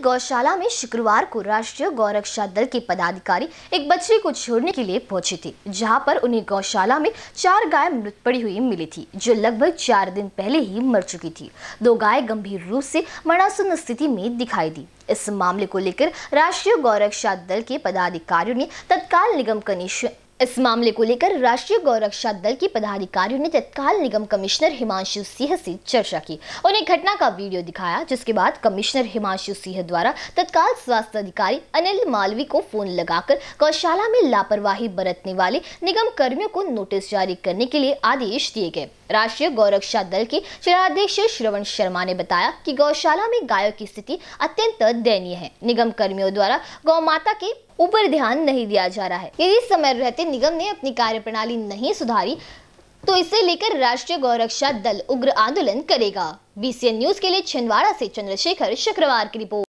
स्थित गौशाला में शुक्रवार को राष्ट्रीय गौरक्षा दल के पदाधिकारी एक बच्चे को छोड़ने के लिए पहुंचे थे, जहां पर उन्हें गौशाला में 4 गाय मृत पड़ी हुई मिली थी, जो लगभग 4 दिन पहले ही मर चुकी थी। 2 गाय गंभीर रूप से मरणासन्न स्थिति में दिखाई दी। इस मामले को लेकर राष्ट्रीय गौरक्षा दल के पदाधिकारियों ने तत्काल निगम कमिश्नर हिमांशु सिंह से चर्चा की। उन्हें घटना का वीडियो दिखाया, जिसके बाद कमिश्नर हिमांशु सिंह द्वारा तत्काल स्वास्थ्य अधिकारी अनिल मालवी को फोन लगाकर गौशाला में लापरवाही बरतने वाले निगम कर्मियों को नोटिस जारी करने के लिए आदेश दिए गए। राष्ट्रीय गौरक्षा दल के जिलाध्यक्ष श्रवण शर्मा ने बताया कि गौशाला में गायों की स्थिति अत्यंत दयनीय है। निगम कर्मियों द्वारा गौमाता के ऊपर ध्यान नहीं दिया जा रहा है। यदि समय रहते निगम ने अपनी कार्यप्रणाली नहीं सुधारी तो इसे लेकर राष्ट्रीय गौरक्षा दल उग्र आंदोलन करेगा। बीएन न्यूज़ के लिए छिंदवाड़ा से चंद्रशेखर शुक्रवार की रिपोर्ट।